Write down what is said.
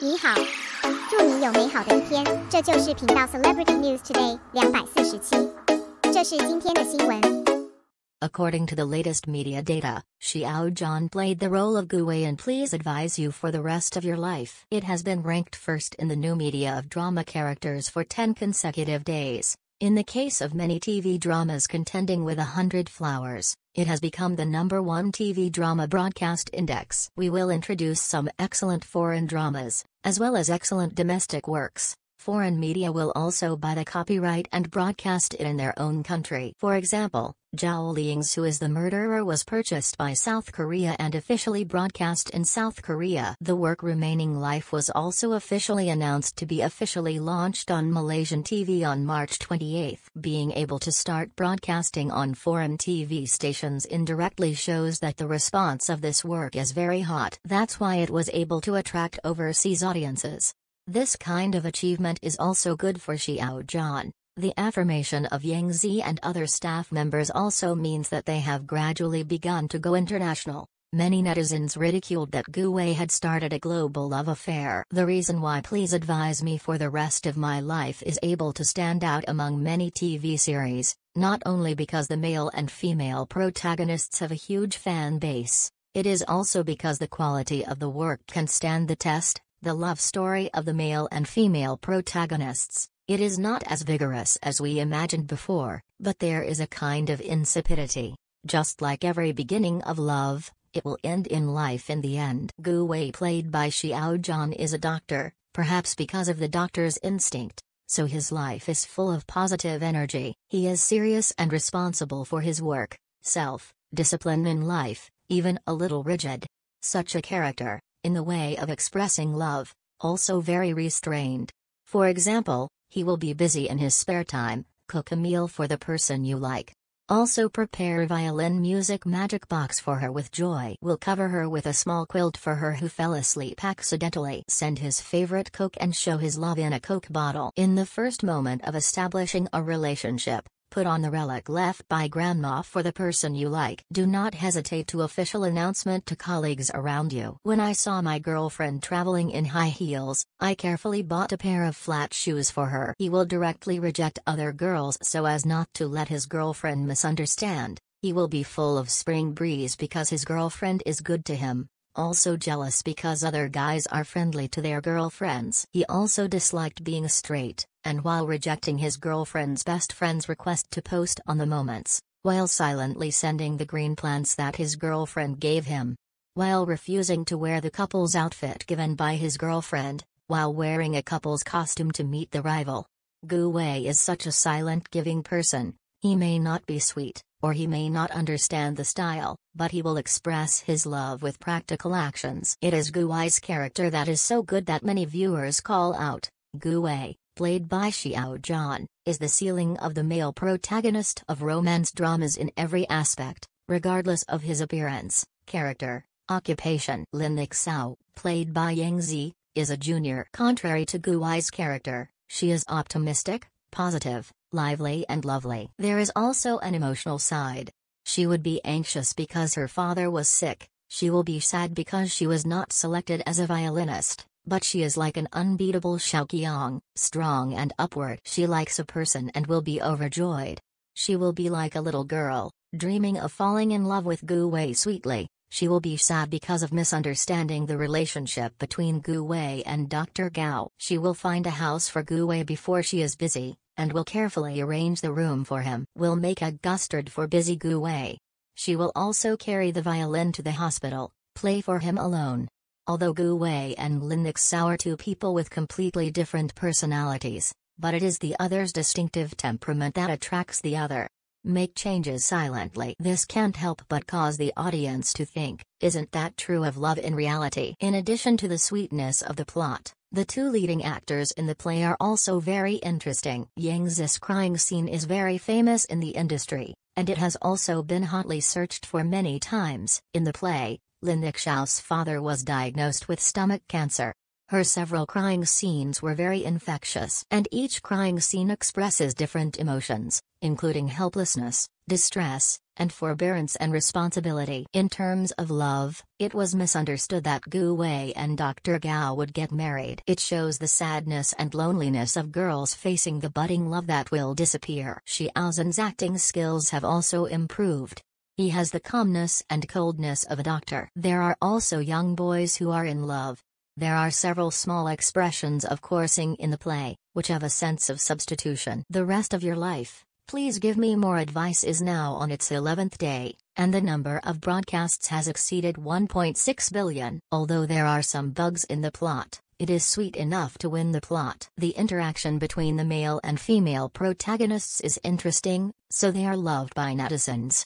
你好，祝你有美好的一天。这就是频道 Celebrity News Today 247，这是今天的新闻。According to the latest media data, Xiao Zhan played the role of Gu Wei in Please Advise You for the Rest of Your Life. It has been ranked first in the new media of drama characters for 10 consecutive days. In the case of many TV dramas contending with 100 flowers, it has become the #1 TV drama broadcast index. We will introduce some excellent foreign dramas, as well as excellent domestic works. Foreign media will also buy the copyright and broadcast it in their own country. For example, Zhao Liang's Who Is the Murderer was purchased by South Korea and officially broadcast in South Korea. The work Remaining Life was also officially announced to be officially launched on Malaysian TV on March 28. Being able to start broadcasting on foreign TV stations indirectly shows that the response of this work is very hot. That's why it was able to attract overseas audiences. This kind of achievement is also good for Xiao Zhan. The affirmation of Yang Zi and other staff members also means that they have gradually begun to go international. Many netizens ridiculed that Gu Wei had started a global love affair. The reason why Please Advise Me for the Rest of My Life is able to stand out among many TV series, not only because the male and female protagonists have a huge fan base, it is also because the quality of the work can stand the test. The love story of the male and female protagonists. It is not as vigorous as we imagined before, but there is a kind of insipidity. Just like every beginning of love, it will end in life in the end. Gu Wei, played by Xiao Zhan, is a doctor, perhaps because of the doctor's instinct, so his life is full of positive energy. He is serious and responsible for his work, self-discipline in life, even a little rigid. Such a character, in the way of expressing love, also very restrained. For example, he will be busy in his spare time, cook a meal for the person you like. Also prepare violin music magic box for her with joy. Will cover her with a small quilt for her who fell asleep accidentally. Send his favorite Coke and show his love in a Coke bottle. In the first moment of establishing a relationship, put on the relic left by grandma for the person you like. Do not hesitate to official announcement to colleagues around you. When I saw my girlfriend traveling in high heels, I carefully bought a pair of flat shoes for her. He will directly reject other girls so as not to let his girlfriend misunderstand. He will be full of spring breeze because his girlfriend is good to him. Also jealous because other guys are friendly to their girlfriends. He also disliked being straight, and while rejecting his girlfriend's best friend's request to post on the moments, while silently sending the green plants that his girlfriend gave him. While refusing to wear the couple's outfit given by his girlfriend, while wearing a couple's costume to meet the rival. Gu Wei is such a silent giving person. He may not be sweet, or he may not understand the style, but he will express his love with practical actions. It is Gu Wei's character that is so good that many viewers call out, Gu Wei, played by Xiao Zhan, is the ceiling of the male protagonist of romance dramas in every aspect, regardless of his appearance, character, occupation. Lin Nixao, played by Yang Zi, is a junior. Contrary to Gu Wei's character, she is optimistic, positive, lively and lovely. There is also an emotional side. She would be anxious because her father was sick, she will be sad because she was not selected as a violinist, but she is like an unbeatable Xiaoqiang, strong and upward. She likes a person and will be overjoyed. She will be like a little girl, dreaming of falling in love with Gu Wei sweetly. She will be sad because of misunderstanding the relationship between Gu Wei and Dr. Gao. She will find a house for Gu Wei before she is busy, and will carefully arrange the room for him. Will make a custard for busy Gu Wei. She will also carry the violin to the hospital, play for him alone. Although Gu Wei and Lin Nixao are two people with completely different personalities, but it is the other's distinctive temperament that attracts the other. Make changes silently. This can't help but cause the audience to think, isn't that true of love in reality? In addition to the sweetness of the plot, the two leading actors in the play are also very interesting. Yang Zi's crying scene is very famous in the industry, and it has also been hotly searched for many times. In the play, Lin Nixao's father was diagnosed with stomach cancer. Her several crying scenes were very infectious, and each crying scene expresses different emotions, including helplessness, distress, and forbearance and responsibility. In terms of love, it was misunderstood that Gu Wei and Dr. Gao would get married. It shows the sadness and loneliness of girls facing the budding love that will disappear. Xiao Zhan's acting skills have also improved. He has the calmness and coldness of a doctor. There are also young boys who are in love. There are several small expressions of coursing in the play, which have a sense of substitution. The Rest of Your Life, Please Give Me More Advice is now on its 11th day, and the number of broadcasts has exceeded 1.6 billion. Although there are some bugs in the plot, it is sweet enough to win the plot. The interaction between the male and female protagonists is interesting, so they are loved by netizens.